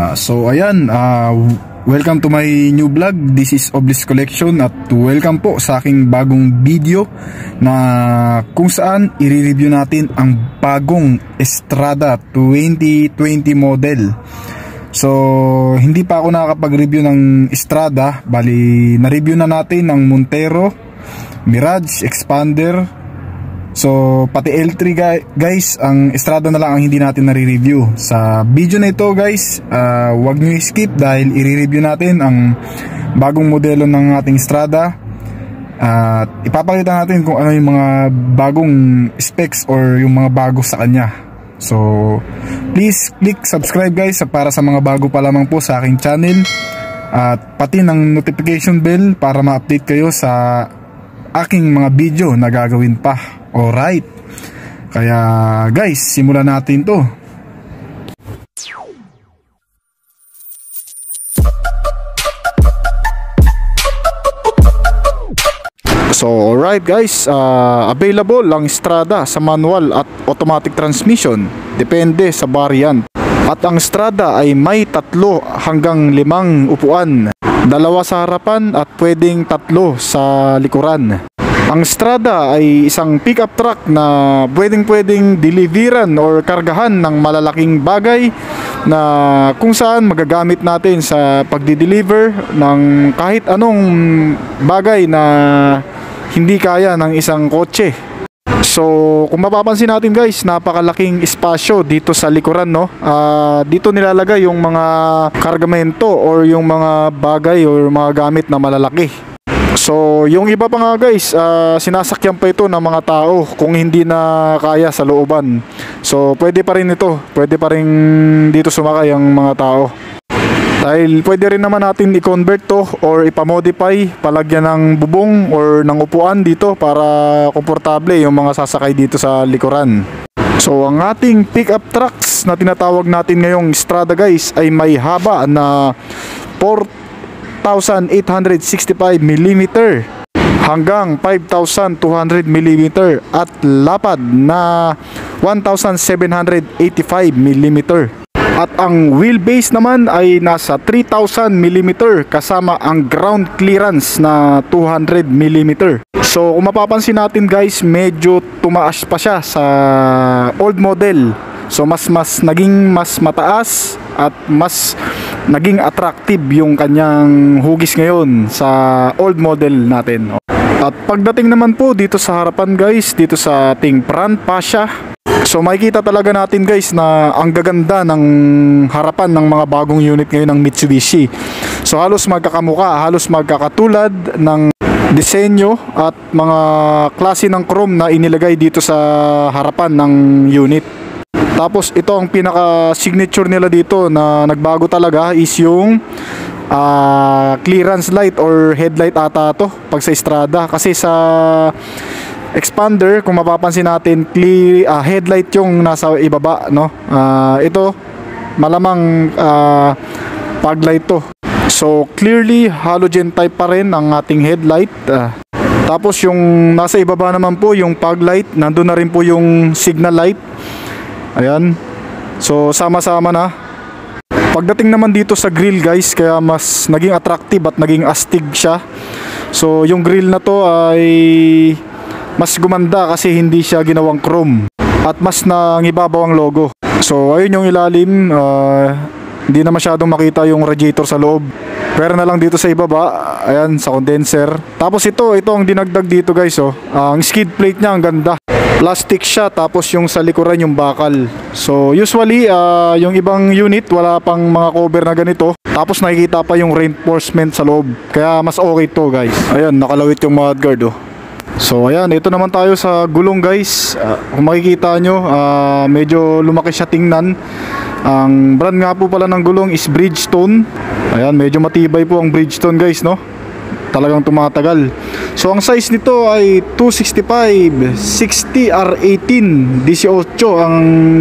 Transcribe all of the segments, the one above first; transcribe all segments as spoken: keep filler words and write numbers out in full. Uh, so ayan, uh, welcome to my new vlog. This is Oblis Collection at welcome po sa aking bagong video na kung saan i-review natin ang bagong Strada twenty twenty model. So hindi pa ako nakakapag-review ng Strada, bali na-review na natin ang Montero, Mirage, Xpander. So, pati L three guys, ang Strada na lang ang hindi natin nare-review. Sa video na ito guys, uh, huwag nyo i-skip dahil i-review natin ang bagong modelo ng ating Strada. At uh, ipapakita natin kung ano yung mga bagong specs or yung mga bago sa kanya. So, please click subscribe guys para sa mga bago pa lamang po sa aking channel. At pati ng notification bell para ma-update kayo sa aking mga video na gagawin pa. Alright, kaya guys, simulan natin to. So alright guys, uh, available ang Strada sa manual at automatic transmission, depende sa variant. At ang Strada ay may tatlo hanggang limang upuan, dalawa sa harapan at pwedeng tatlo sa likuran. Ang Strada ay isang pickup truck na pwedeng-pwedeng deliveran or kargahan ng malalaking bagay na kung saan magagamit natin sa pagdi-deliver ng kahit anong bagay na hindi kaya ng isang kotse. So, kung mapapansin natin guys, napakalaking espasyo dito sa likuran, no? Uh, dito nilalagay yung mga kargamento or yung mga bagay or mga gamit na malalaki. So, yung iba pa nga guys, uh, sinasakyan pa ito ng mga tao kung hindi na kaya sa looban. So, pwede pa rin ito, pwede pa rin dito sumakay ang mga tao. Dahil pwede rin naman natin i-convert to or ipamodify, palagyan ng bubong or ng upuan dito para komportable yung mga sasakay dito sa likuran. So, ang ating pickup trucks na tinatawag natin ngayong Strada guys ay may haba na four thousand eight hundred sixty-five millimeters hanggang five thousand two hundred millimeters at lapad na one thousand seven hundred eighty-five millimeters. At ang wheelbase naman ay nasa three thousand millimeters kasama ang ground clearance na two hundred millimeters. So kung mapapansin natin guys, medyo tumaas pa siya sa old model. So mas mas naging mas mataas at mas naging attractive yung kanyang hugis ngayon sa old model natin. At pagdating naman po dito sa harapan guys, dito sa ating front fascia. So makikita talaga natin guys na ang gaganda ng harapan ng mga bagong unit ngayon ng Mitsubishi. So halos magkakamuka, halos magkakatulad ng disenyo at mga klase ng chrome na inilagay dito sa harapan ng unit. Tapos ito ang pinaka-signature nila dito na nagbago talaga is yung uh, clearance light or headlight ata to pag sa Strada. Kasi sa Xpander, kung mapapansin natin, clear, uh, headlight yung nasa ibaba, no? Uh, ito, malamang uh, fog light to. So clearly, halogen type pa rin ang ating headlight. Uh, tapos yung nasa ibaba naman po, yung fog light, nandun na rin po yung signal light. Ayan, so sama-sama na. Pagdating naman dito sa grill guys, kaya mas naging attractive at naging astig siya. So yung grill na to ay mas gumanda kasi hindi siya ginawang chrome at mas nangibabaw ang logo. So ayun yung ilalim, uh, hindi na masyadong makita yung radiator sa loob, pero na lang dito sa ibaba, ayan sa condenser. Tapos ito, ito ang dinagdag dito guys, oh. uh, Ang skid plate niya ang ganda, plastic siya, tapos yung sa likuran yung bakal. So usually uh, yung ibang unit wala pang mga cover na ganito, tapos nakikita pa yung reinforcement sa loob, kaya mas okay to guys. Ayan, nakalawit yung mudguard, oh. So ayan, ito naman tayo sa gulong guys. uh, Kung makikita nyo, uh, medyo lumaki siya tingnan. Ang brand nga po pala ng gulong is Bridgestone. Ayan, medyo matibay po ang Bridgestone guys, no? Talagang tumatagal. So ang size nito ay two sixty-five sixty R eighteen eighteen ang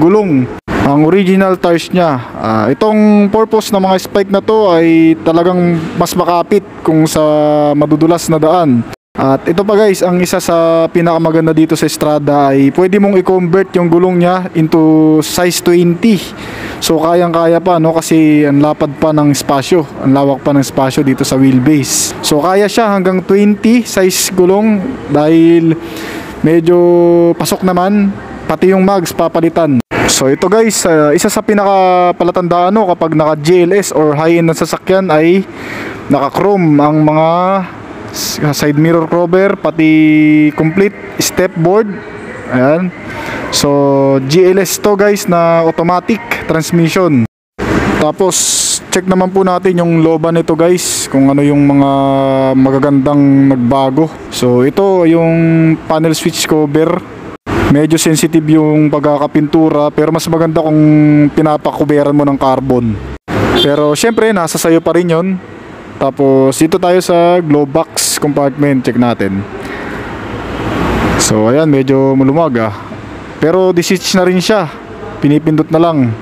gulong. Ang original tires niya. Uh, itong purpose ng mga spike na to ay talagang mas makapit kung sa madudulas na daan. At ito pa guys, ang isa sa pinakamaganda dito sa Strada ay pwede mong i-convert yung gulong niya into size twenty. So kayang-kaya pa, no, kasi ang lapad pa ng espasyo, ang lawak pa ng espasyo dito sa wheelbase. So kaya siya hanggang twenty size gulong dahil medyo pasok naman, pati yung mags papalitan. So ito guys, uh, isa sa pinakapalatandaan, no, kapag naka G L S or high-end na sasakyan ay naka-chrome ang mga side mirror cover, pati complete step board. Ayan. So G L S to guys na automatic transmission. Tapos check naman po natin yung loba nito guys, kung ano yung mga magagandang nagbago. So ito yung panel switch cover. Medyo sensitive yung pagkakapintura, pero mas maganda kung pinapakuberan mo ng carbon. Pero syempre, nasa sayo pa rin yun. Tapos dito tayo sa glow box compartment, check natin. So ayan, medyo malumag ah. Pero disitch na rin siya, pinipindot na lang.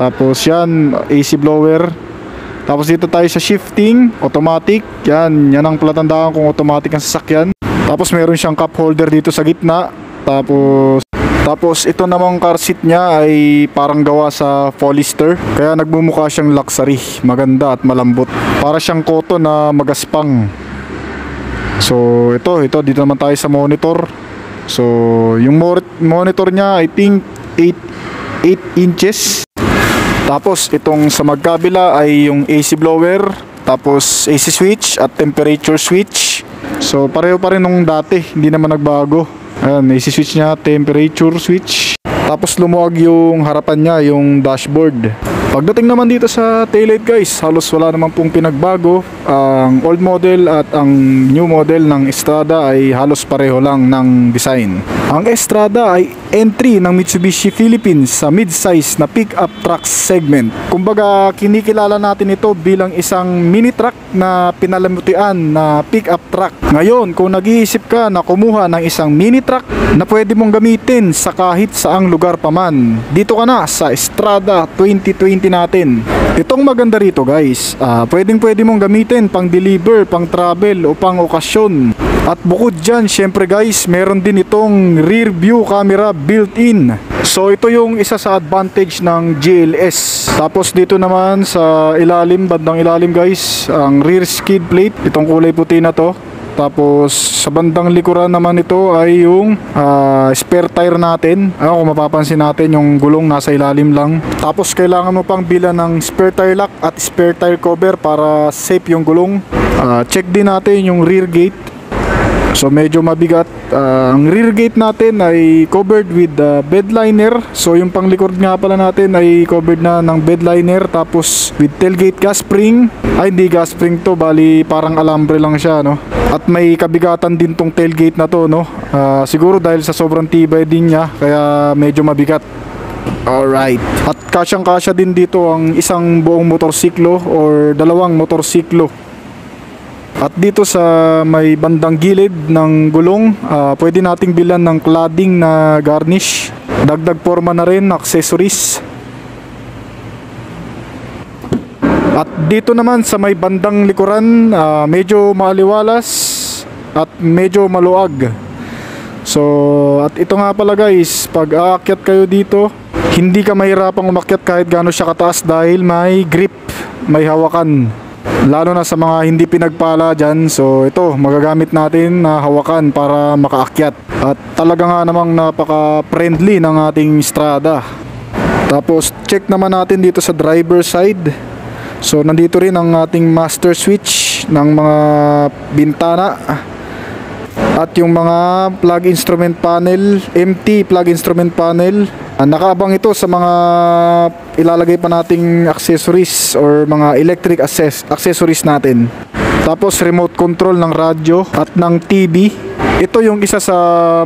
Tapos yan, A C blower. Tapos dito tayo sa shifting, automatic. Yan, yan ang palatandaan kung automatic ang sasakyan. Tapos meron siyang cup holder dito sa gitna. Tapos tapos ito namang car seat niya ay parang gawa sa polyester, kaya nagmumukha siyang luxury, maganda at malambot. Para siyang cotton na magaspang. So ito, ito dito naman tayo sa monitor. So yung monitor niya I think eight inches. Tapos itong sa magkabila ay yung A C blower, tapos A C switch at temperature switch. So pareho pa rin nung dati, hindi naman nagbago. Ayan, isi-switch niya, temperature switch. Tapos lumuwag yung harapan niya, yung dashboard. Pagdating naman dito sa taillight guys, halos wala naman pong pinagbago. Ang old model at ang new model ng Strada ay halos pareho lang ng design. Ang Strada ay entry ng Mitsubishi Philippines sa mid-size na pick-up truck segment. Kumbaga, kinikilala natin ito bilang isang mini truck na pinalamutian na pick-up truck. Ngayon, kung nag-iisip ka na kumuha ng isang mini truck na pwede mong gamitin sa kahit saang lugar paman, dito ka na sa Strada twenty twenty natin. Itong maganda rito guys, uh, pwedeng pwede mong gamitin pang deliver, pang travel o pang okasyon. At bukod dyan syempre guys, meron din itong rear view camera built-in. So ito yung isa sa advantage ng G L S. Tapos dito naman sa ilalim, bandang ilalim guys, ang rear skid plate, itong kulay puti na to. Tapos sa bandang likuran naman ito ay yung uh, spare tire natin. Ayan, kung mapapansin natin yung gulong nasa ilalim lang. Tapos kailangan mo pang bilan ng spare tire lock at spare tire cover para safe yung gulong. uh, Check din natin yung rear gate. So medyo mabigat. uh, Ang rear gate natin ay covered with uh, bed liner. So yung panglikod nga pala natin ay covered na ng bed liner. Tapos with tailgate gas spring. Ay hindi gas spring to, bali parang alambre lang siya, no? At may kabigatan din tong tailgate na to, no? Uh, siguro dahil sa sobrang tibay din niya, kaya medyo mabigat. Alright. At kasyang-kasya din dito ang isang buong motorsiklo or dalawang motorsiklo. At dito sa may bandang gilid ng gulong, uh, pwede nating bilan ng cladding na garnish. Dagdag forma na rin, accessories. At dito naman sa may bandang likuran, uh, medyo maaliwalas at medyo maluwag. So, at ito nga pala guys, pag aakyat kayo dito, hindi ka mahirapang umakyat kahit gaano siya kataas dahil may grip, may hawakan. Lalo na sa mga hindi pinagpala dyan, so ito, magagamit natin na hawakan para makaakyat. At talaga nga namang napaka-friendly ng ating Strada. Tapos, check naman natin dito sa driver side. So nandito rin ang ating master switch ng mga bintana. At yung mga plug instrument panel, empty plug instrument panel. Nakaabang ito sa mga ilalagay pa nating accessories or mga electric accessories natin. Tapos remote control ng radyo at ng T V. Ito yung isa sa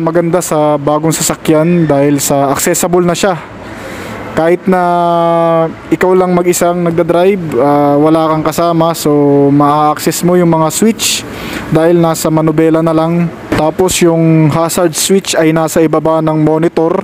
maganda sa bagong sasakyan dahil sa accessible na siya. Kahit na ikaw lang mag-isang nagdadrive, uh, wala kang kasama, so maa-access mo yung mga switch dahil nasa manubela na lang. Tapos yung hazard switch ay nasa ibaba ng monitor.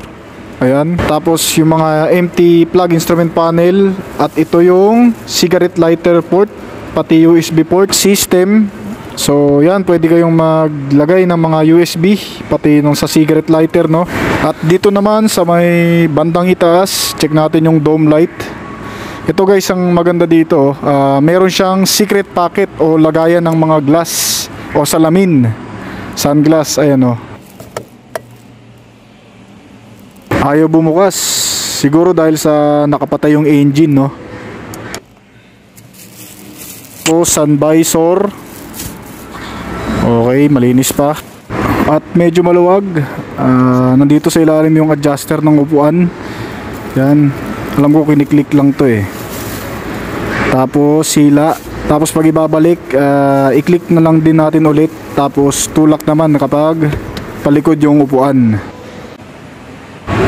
Ayan. Tapos yung mga empty plug instrument panel. At ito yung cigarette lighter port, pati U S B port, system So yan, pwede kayong maglagay ng mga U S B pati nung sa cigarette lighter, no. At dito naman sa may bandang itaas, check natin yung dome light. Ito guys, ang maganda dito, uh, meron siyang secret pocket o lagayan ng mga glass o salamin, sunglass, ayan o. Ayaw bumukas, siguro dahil sa nakapatay yung engine, no. O sun visor, okay, malinis pa at medyo maluwag. Uh, nandito sa ilalim yung adjuster ng upuan, yan, alam ko kiniklik lang to eh. Tapos sila, tapos pag ibabalik, uh, i-click na lang din natin ulit, tapos tulak naman kapag palikod yung upuan.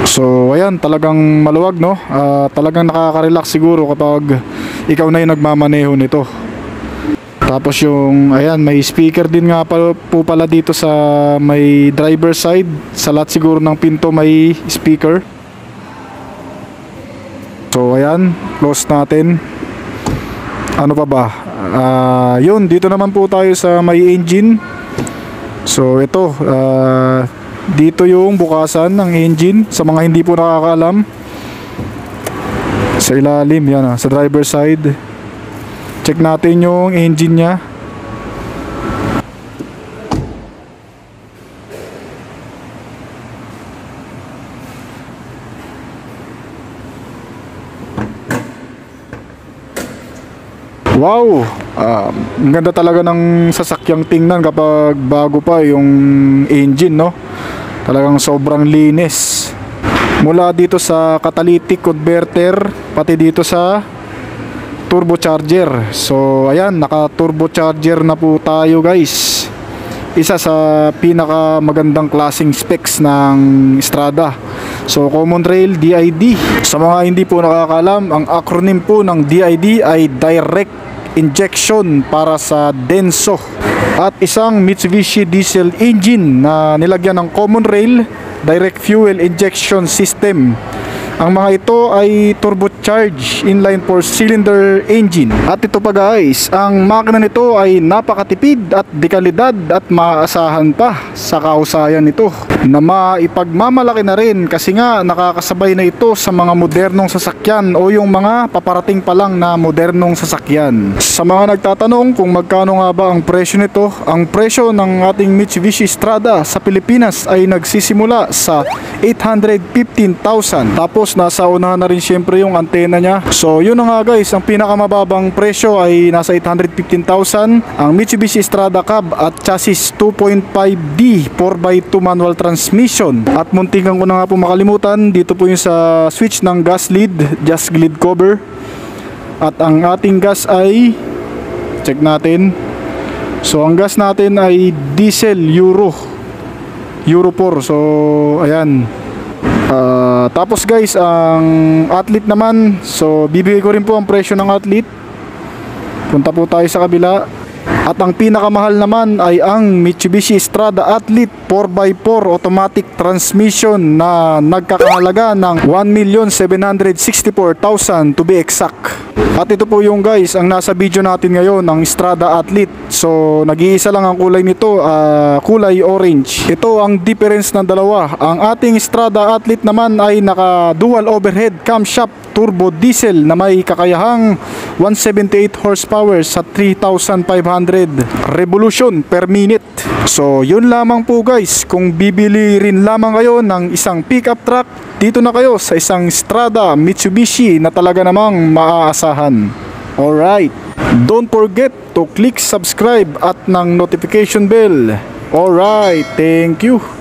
So ayan, talagang maluwag, no. Uh, talagang nakaka-relax siguro kapag ikaw na yung nagmamaneho nito. Tapos yung, ayan, may speaker din nga pa, po pala dito sa may driver side. Sa lahat siguro ng pinto may speaker. So ayan, close natin. Ano pa ba? Uh, yun, dito naman po tayo sa may engine. So ito, uh, dito yung bukasan ng engine. Sa mga hindi po nakakaalam, sa ilalim, yan, sa driver side. Check natin yung engine niya. Wow! Uh, ang ganda talaga ng sasakyang tingnan kapag bago pa yung engine, no? Talagang sobrang linis. Mula dito sa catalytic converter, pati dito sa turbocharger. So ayan, naka turbocharger na po tayo guys. Isa sa pinaka magandang klaseng specs ng Strada. So common rail D I D. Sa mga hindi po nakakaalam, ang acronym po ng D I D ay direct injection para sa Denso. At isang Mitsubishi diesel engine na nilagyan ng common rail direct fuel injection system. Ang mga ito ay turbocharged inline four cylinder engine. At ito pa guys, ang makina nito ay napakatipid at dekalidad at maaasahan pa sa kahusayan nito, na maipagmamalaki na rin kasi nga nakakasabay na ito sa mga modernong sasakyan o yung mga paparating pa lang na modernong sasakyan. Sa mga nagtatanong kung magkano nga ba ang presyo nito, ang presyo ng ating Mitsubishi Strada sa Pilipinas ay nagsisimula sa eight hundred fifteen thousand. Tapos nasa unahan na rin syempre yung antena niya. So yun na nga guys, ang pinakamababang presyo ay nasa eight hundred fifteen thousand ang Mitsubishi Strada Cab at chassis two point five D four by two manual transmission. At muntikan ko na nga po makalimutan, dito po yung sa switch ng gas lead, just lead cover. At ang ating gas ay, check natin, so ang gas natin ay diesel Euro Euro four. So ayan. Uh, tapos guys, ang Athlete naman, so bibigay ko rin po ang presyo ng Athlete. Punta po tayo sa kabila. At ang pinakamahal naman ay ang Mitsubishi Strada Athlete four by four automatic transmission na nagkakahalaga ng one million seven hundred sixty-four thousand to be exact. At ito po yung guys, ang nasa video natin ngayon, ang Strada Athlete. So nag-iisa lang ang kulay nito, uh, kulay orange. Ito ang difference ng dalawa. Ang ating Strada Athlete naman ay naka dual overhead camshaft turbo diesel na may kakayahang one hundred seventy-eight horsepower sa three thousand five hundred revolution per minute. So yun lamang po guys, kung bibili rin lamang kayo ng isang pickup truck, dito na kayo sa isang Strada Mitsubishi na talaga namang maaasahan. Alright, don't forget to click subscribe at ng notification bell. Alright, thank you.